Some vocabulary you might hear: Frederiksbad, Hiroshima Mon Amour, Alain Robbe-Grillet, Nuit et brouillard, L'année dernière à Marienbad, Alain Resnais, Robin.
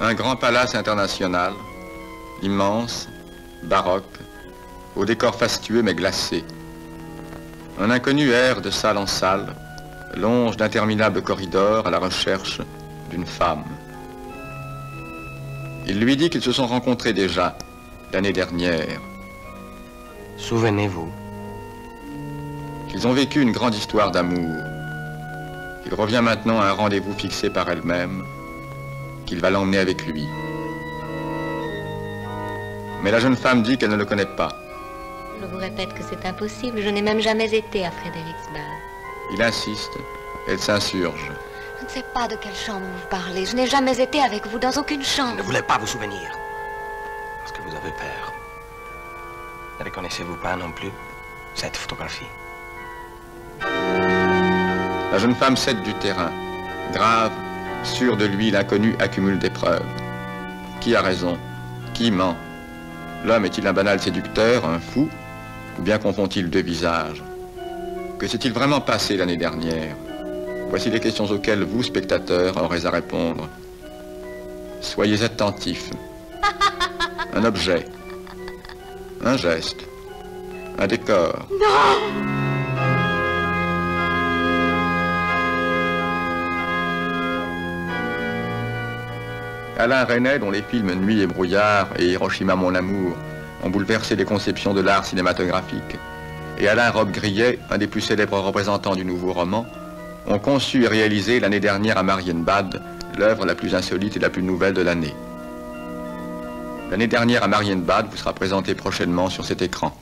Un grand palace international, immense, baroque, au décor fastueux mais glacé. Un inconnu erre de salle en salle, longe d'interminables corridors à la recherche d'une femme. Il lui dit qu'ils se sont rencontrés déjà l'année dernière. Souvenez-vous. Qu'ils ont vécu une grande histoire d'amour. Il revient maintenant à un rendez-vous fixé par elle-même, qu'il va l'emmener avec lui. Mais la jeune femme dit qu'elle ne le connaît pas. Je vous répète que c'est impossible, je n'ai même jamais été à Frederiksbad. Il insiste, elle s'insurge. Je ne sais pas de quelle chambre vous parlez, je n'ai jamais été avec vous dans aucune chambre. Je ne voulais pas vous souvenir, parce que vous avez peur. Ne reconnaissez-vous pas non plus cette photographie? La jeune femme cède du terrain. Grave, sûre de lui, l'inconnu accumule des preuves. Qui a raison? Qui ment? L'homme est-il un banal séducteur, un fou? Ou bien confond-il deux visages? Que s'est-il vraiment passé l'année dernière? Voici les questions auxquelles vous, spectateurs, aurez à répondre. Soyez attentifs. Un objet. Un geste. Un décor. Non! Alain Resnais, dont les films Nuit et brouillard et Hiroshima Mon Amour ont bouleversé les conceptions de l'art cinématographique, et Alain Robbe-Grillet, un des plus célèbres représentants du nouveau roman, ont conçu et réalisé l'année dernière à Marienbad l'œuvre la plus insolite et la plus nouvelle de l'année. L'année dernière à Marienbad vous sera présentée prochainement sur cet écran.